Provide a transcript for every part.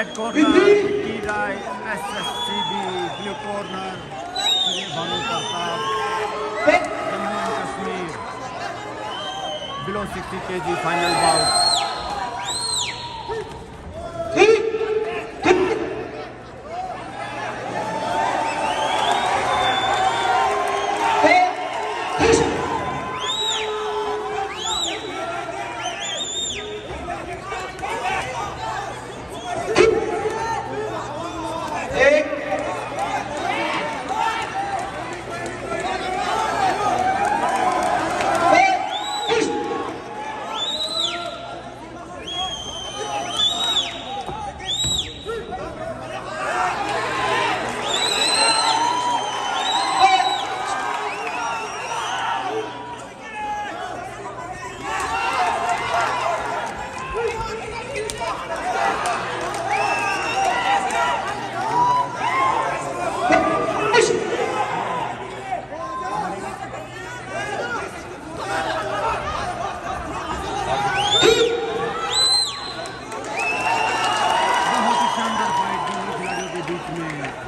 Red corner, Kirai, SSTB, blue corner, Banu Pratap, Jammu and Kashmir. Below 60 kg final bout.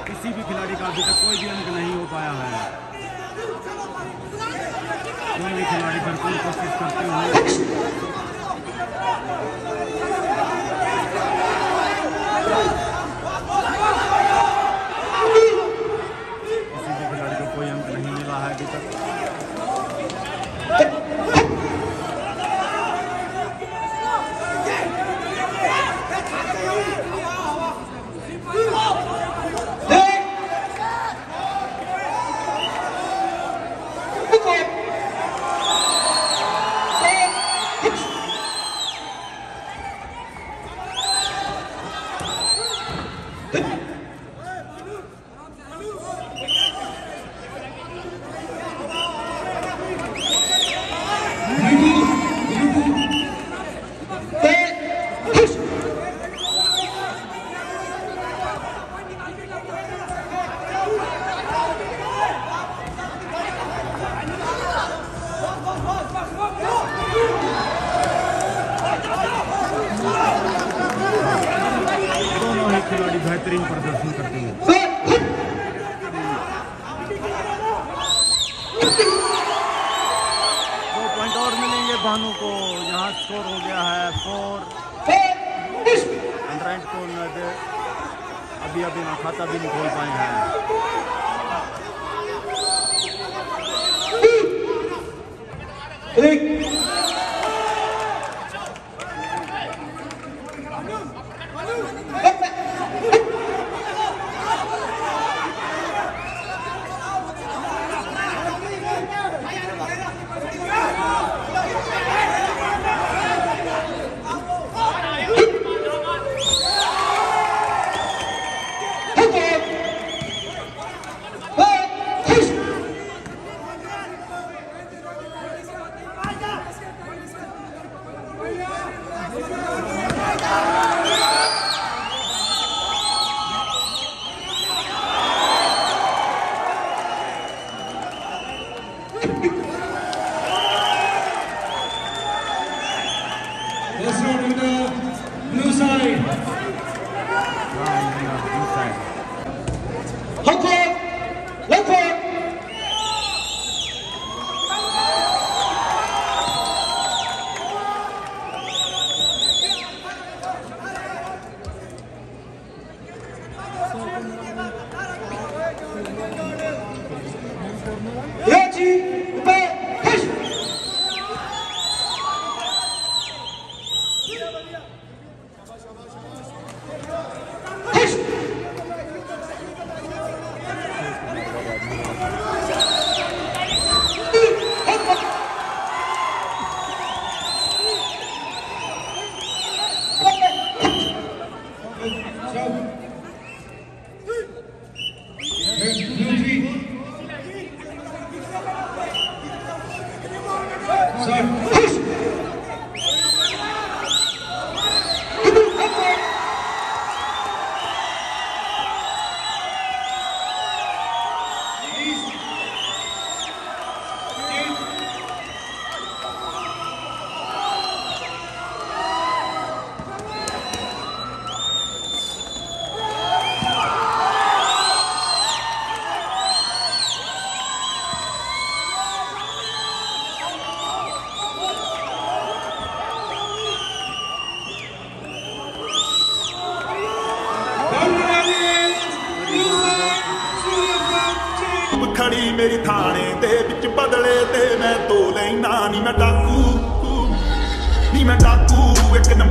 किसी भी खिलाड़ी का अभी तक कोई भी अंक नहीं हो पाया है। कोई भी खिलाड़ी भरपूर कोशिश करते हुए किसी भी खिलाड़ी को कोई अंक नहीं मिला है अभी तक। खिलाड़ी बेहतरीन प्रदर्शन करते हैं। दो पॉइंट और मिलेंगे भानु को। यहाँ स्कोर हो गया है 4 एंड राइट कॉर्नर। अभी खाता भी नहीं खोल पाए हैं। मेरी थाने दे बिच बदले दे मैं तो लेना नी मैं डाकू एक